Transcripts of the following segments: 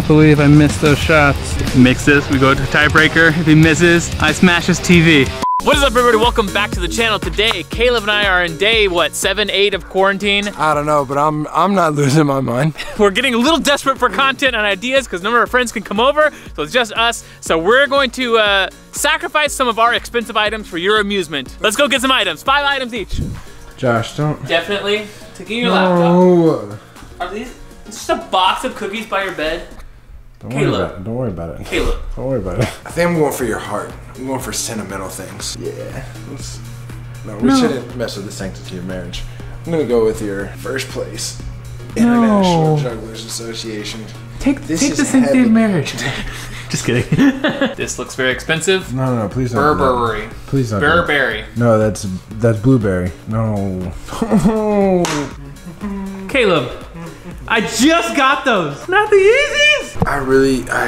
can't believe I missed those shots. If he makes this, we go to tiebreaker. If he misses, I smash his TV. What is up, everybody? Welcome back to the channel. Today, Caleb and I are in day, what, 7, 8 of quarantine? I don't know, but I'm not losing my mind. We're getting a little desperate for content and ideas because none of our friends can come over, so it's just us. So we're going to sacrifice some of our expensive items for your amusement. Let's go get some items, 5 items each. Josh, don't. Definitely, taking your laptop. Are these just a box of cookies by your bed? Don't worry about it. Caleb. Don't worry about it. I think I'm going for your heart. I'm going for sentimental things. Yeah. No, we shouldn't mess with the sanctity of marriage. I'm going to go with your first place. International Jugglers Association. Take the sanctity of marriage. Just kidding. This looks very expensive. No, please don't. Burberry. Please don't. Burberry. No, that's blueberry. No. Caleb. I just got those. Not the Yeezys. I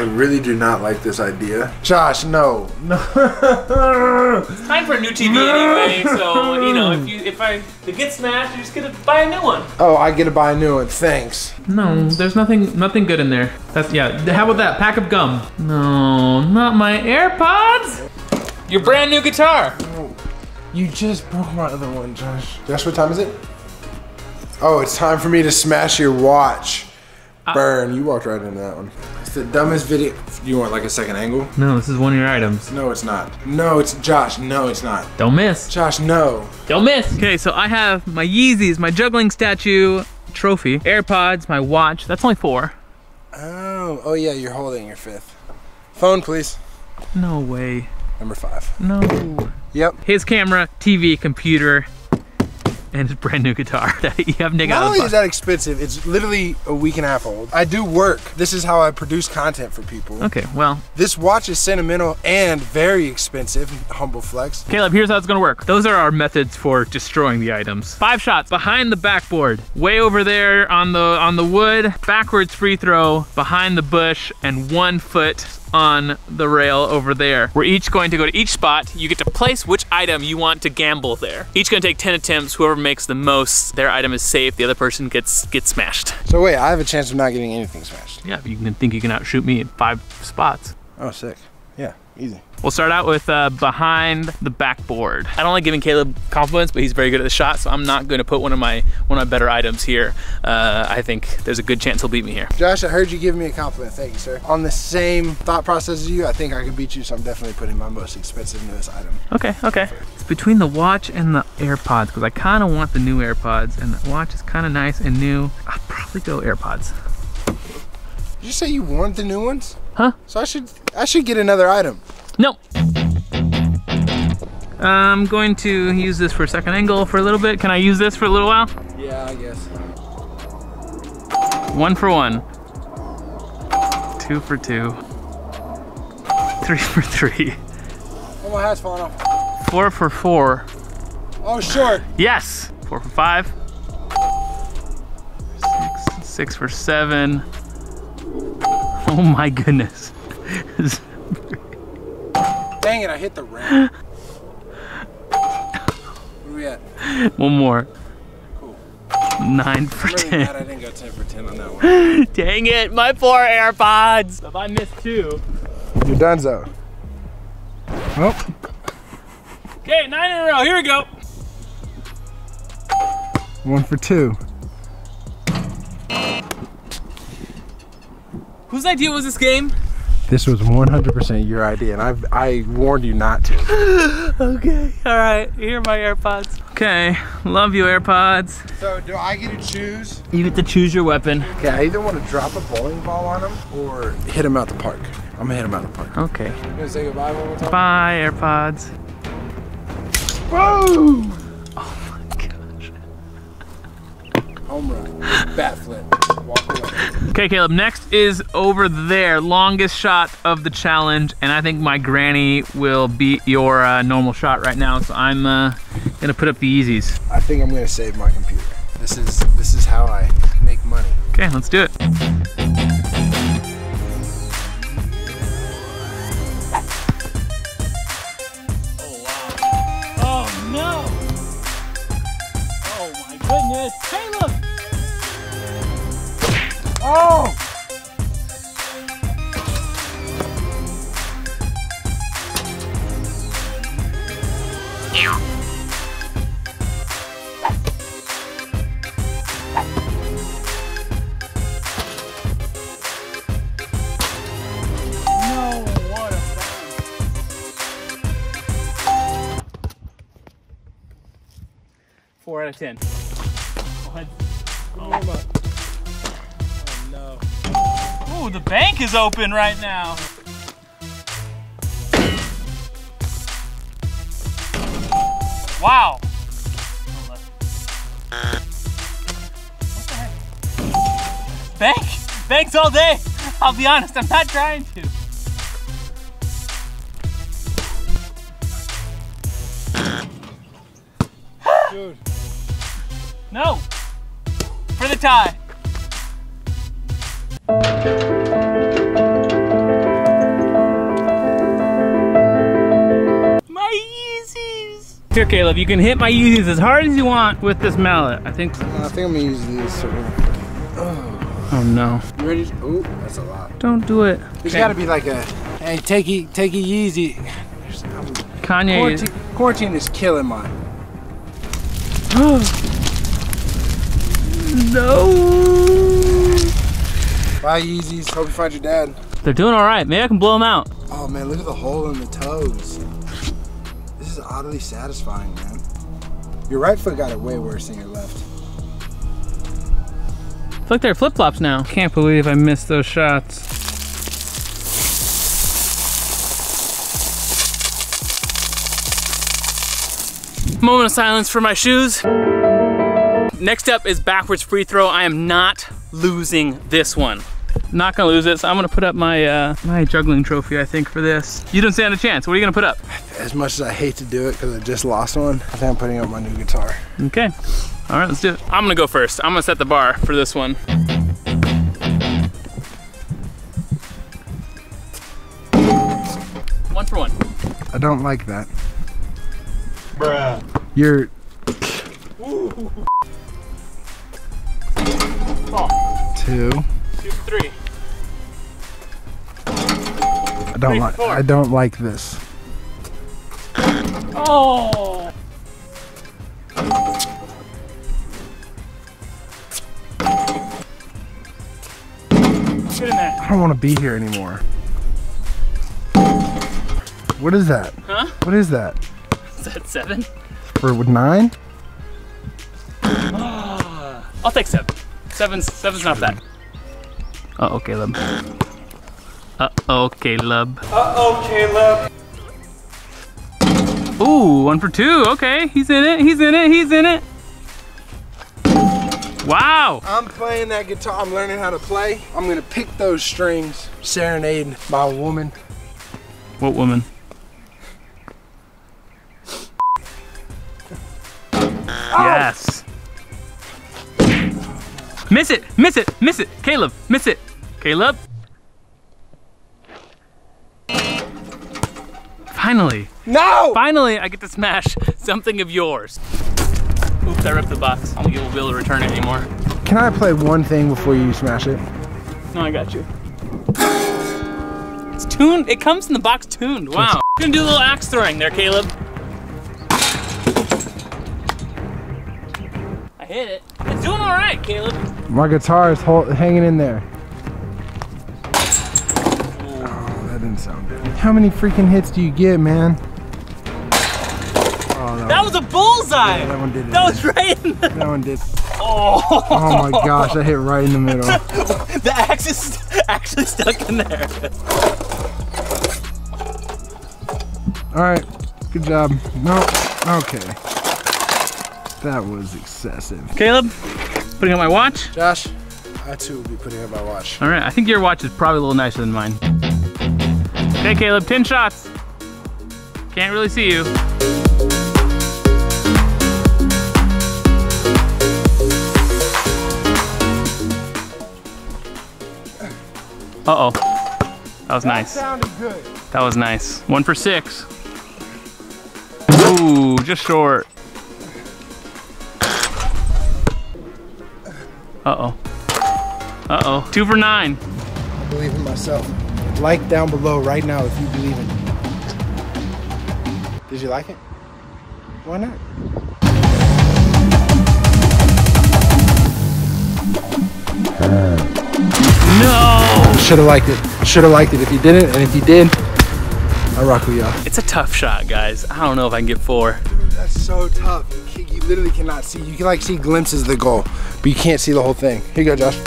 really do not like this idea. Josh, no. It's time for a new TV anyway, so you know if it gets smashed, you just get to buy a new one. Oh, I get to buy a new one. Thanks. No, there's nothing good in there. That's yeah. How about that pack of gum? No, not my AirPods. Your brand new guitar. No, you just broke my other one, Josh. Josh, what time is it? Oh, it's time for me to smash your watch. Burn, you walked right into that one. It's the dumbest video. You want like a second angle? No, this is one of your items. No, it's not. No, it's Josh. No, it's not. Don't miss. Josh, no. Don't miss. Okay, so I have my Yeezys, my juggling statue, trophy, AirPods, my watch. That's only 4. Oh yeah, you're holding your 5th. Phone, please. No way. Number 5. No. Yep. His camera, TV, computer, and his brand new guitar that you have Nick out of. Not only is that expensive, it's literally a week and a half old. I do work. This is how I produce content for people. Okay, well. This watch is sentimental and very expensive, humble flex. Caleb, here's how it's gonna work. Those are our methods for destroying the items. 5 shots behind the backboard, way over there on the wood, backwards free throw, behind the bush, and 1 foot on the rail over there. We're each going to go to each spot. You get to place which item you want to gamble there. Each gonna take 10 attempts. Whoever makes the most, their item is safe. The other person gets smashed. So wait, I have a chance of not getting anything smashed. Yeah, you can think you can outshoot me in 5 spots. Oh, sick. Yeah, easy. We'll start out with behind the backboard. I don't like giving Caleb compliments, but he's very good at the shot, so I'm not going to put one of my better items here. I think there's a good chance he'll beat me here. Josh, I heard you give me a compliment. Thank you, sir. On the same thought process as you, I think I can beat you, so I'm definitely putting my most expensive newest item. Okay. It's between the watch and the AirPods, because I kind of want the new AirPods, and the watch is kind of nice and new. I'll probably go AirPods. Did you say you wanted the new ones? Huh? So I should get another item. No. I'm going to use this for a second angle for a little bit. Can I use this for a little while? Yeah, I guess. 1 for 1. 2 for 2. 3 for 3. Oh, my hat's falling off. 4 for 4. Oh, short. Yes. 4 for 5. 6 for 7. Oh my goodness. Dang it, I hit the ramp. Where are we at? 1 more. Cool. 9 for 10. I'm really mad I didn't go 10 for 10 on that one. Dang it, my poor AirPods. If I miss 2. You're donezo. Oh. Okay, 9 in a row, here we go. 1 for 2. Whose idea was this game? This was 100% your idea, and I warned you not to. Okay, all right, here are my AirPods. Okay, love you, AirPods. So do I get to choose? You get to choose your weapon. Okay, I either want to drop a bowling ball on them or hit them out the park. I'm gonna hit them out the park. Okay. You gonna say goodbye one more time? Bye, AirPods. Boom! Oh my gosh. Home run, bat flip. Okay, Caleb, next is over there. Longest shot of the challenge, and I think my granny will beat your normal shot right now, so I'm gonna put up the Yeezys. I think I'm gonna save my computer. This is how I make money. Okay, let's do it. Oh, wow. Oh, no. Oh, my goodness. Caleb! Oh! 4 out of 10. What? Oh no. Oh, the bank is open right now. Wow. What the heck? Bank? Banks all day. I'll be honest, I'm not trying to. Dude. No. For the tie. My Yeezys. Here, Caleb, you can hit my Yeezys as hard as you want with this mallet. I think I'm gonna use these. Oh no. You ready? Oh, that's a lot. Don't do it. There's gotta be like a, hey, take a Yeezy. Kanye. Quarantine is killing mine. No. Bye, Yeezys. Hope you find your dad. They're doing all right. Maybe I can blow them out. Oh man, look at the hole in the toes. This is oddly satisfying, man. Your right foot got it way worse than your left. I feel like they're flip flops now. Can't believe I missed those shots. Moment of silence for my shoes. Next up is backwards free throw. I am not losing this one. Not gonna lose it, so I'm gonna put up my my juggling trophy, I think, for this. You don't stand a chance. What are you gonna put up? As much as I hate to do it because I just lost one, I think I'm putting up my new guitar. Okay, all right, let's do it. I'm gonna go first. I'm gonna set the bar for this one. One for one. I don't like that. Bruh. You're... Oh. 2. 3. I don't like this. Oh. Get in there. I don't want to be here anymore. What is that? Huh? What is that? Is that 7? Or 9? I'll take 7. Seven's not bad. Uh-oh, Caleb. Uh-oh, Caleb. Uh-oh, Caleb. Ooh, 1 for 2. Okay, he's in it, he's in it, he's in it. Wow. I'm playing that guitar. I'm learning how to play. I'm going to pick those strings, serenade by a woman. What woman? Yes. Miss it, miss it, miss it. Caleb, miss it. Caleb. Finally. No! Finally, I get to smash something of yours. Oops, I ripped the box. I won't be able to return it anymore. Can I play one thing before you smash it? No, I got you. It's tuned. It comes in the box tuned. Wow. You're gonna do a little axe throwing there, Caleb. Hit it. It's doing all right, Caleb. My guitar is hanging in there. Oh, that didn't sound good. How many freaking hits do you get, man? Oh, that was a bullseye. Yeah, that one did. That was right in the... That one did. Oh. Oh my gosh, that hit right in the middle. The axe is actually stuck in there. All right, good job. No, okay. That was excessive. Caleb, putting on my watch. Josh, I too will be putting on my watch. All right, I think your watch is probably a little nicer than mine. Okay, Caleb, 10 shots. Can't really see you. Uh-oh, that was nice. That sounded good. That was nice. 1 for 6. Ooh, just short. Uh-oh. Uh-oh. 2 for 9. I believe in myself. Like down below right now if you believe in me. Did you like it? Why not? No! Should have liked it. Should have liked it if you didn't, and if you did, I rock with y'all. It's a tough shot, guys. I don't know if I can get 4. That's so tough. You literally cannot see. You can like see glimpses of the goal, but you can't see the whole thing. Here you go, Josh.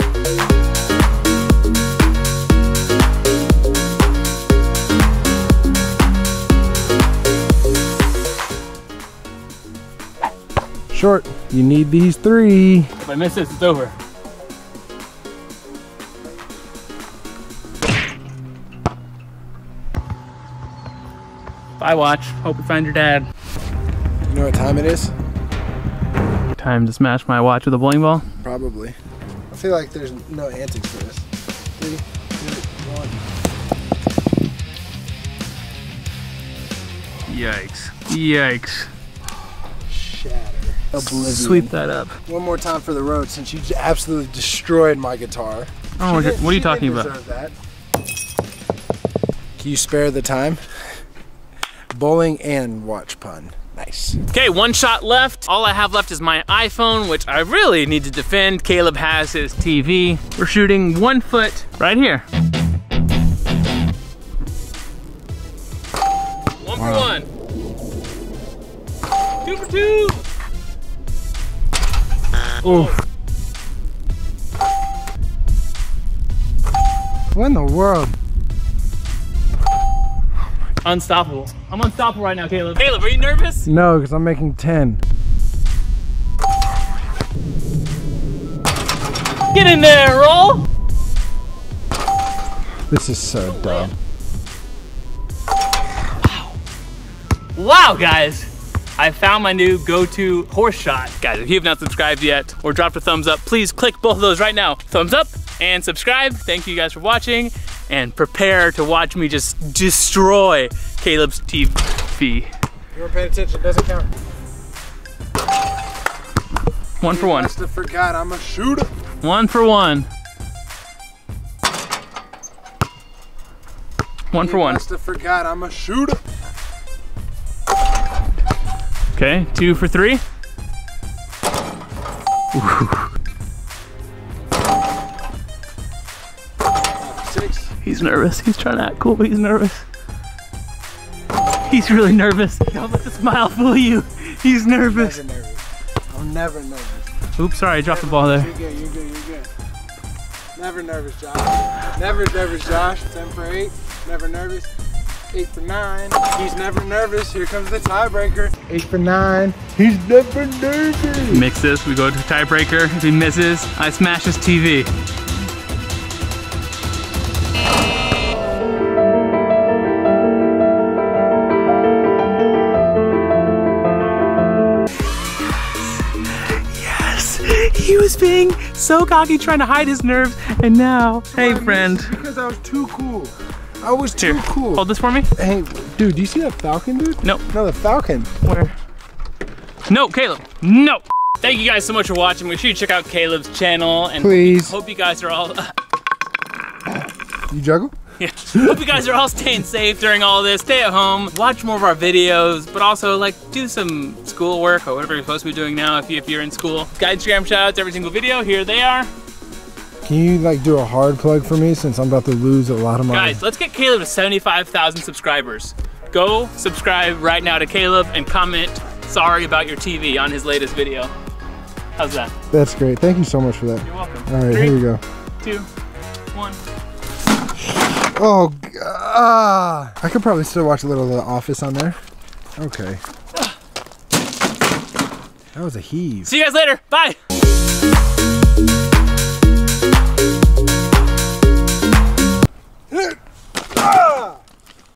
Short. You need these three. If I miss this, it's over. Bye, watch. Hope you find your dad. You know what time it is? Time to smash my watch with a bowling ball? Probably. I feel like there's no antics for this. 3, 2, 1. Yikes. Yikes. Shatter. Oblivion. Sweep that up. One more time for the road since you absolutely destroyed my guitar. Oh, what are you talking about? That. Can you spare the time? Bowling and watch pun. Nice. Okay, one shot left. All I have left is my iPhone, which I really need to defend. Caleb has his TV. We're shooting 1 foot right here. One for one. 2 for 2. Oof. What in the world? Unstoppable. I'm unstoppable right now, Caleb. Caleb, are you nervous? No, because I'm making 10. Get in there, roll! This is so dumb. Wow. Wow, guys. I found my new go-to horse shot. Guys, if you have not subscribed yet or dropped a thumbs up, please click both of those right now. Thumbs up and subscribe. Thank you guys for watching. And prepare to watch me just destroy Caleb's TV. You weren't paying attention, it doesn't count. 1 for 1. I must have forgot, I'm a shooter. 1 for 1. 1 for 1. I must have forgot, I'm a shooter. Okay, 2 for 3. Ooh. He's nervous. He's trying to act cool, but he's nervous. He's really nervous. Don't let the smile fool you. He's nervous. I'm never nervous. I'm never nervous. Oops, sorry, I dropped the ball there. You're good, you're good, you're good. Never nervous, Josh. Never nervous, Josh. 10 for 8. Never nervous. 8 for 9. He's never nervous. Here comes the tiebreaker. 8 for 9. He's never nervous. Mix this. We go to the tiebreaker. If he misses, I smash his TV. He was being so cocky, trying to hide his nerves, and now, hey friend. Because I was too cool. I was too cool. Hold this for me. Hey, dude, do you see that falcon, dude? Nope. No, the falcon. Where? No, Caleb, no. Thank you guys so much for watching. Make sure you check out Caleb's channel. And please. Hope you guys are all... You juggle? Yeah. Hope you guys are all staying safe during all this. Stay at home, watch more of our videos, but also like do some schoolwork or whatever you're supposed to be doing now if you're in school. Got Instagram shout outs every single video. Here they are. Can you like do a hard plug for me since I'm about to lose a lot of money? Guys, let's get Caleb to 75,000 subscribers. Go subscribe right now to Caleb and comment sorry about your TV on his latest video. How's that? That's great. Thank you so much for that. You're welcome. All right, 3, 2, 1. Oh, God. I could probably still watch a little of The Office on there. Okay. That was a heave. See you guys later. Bye.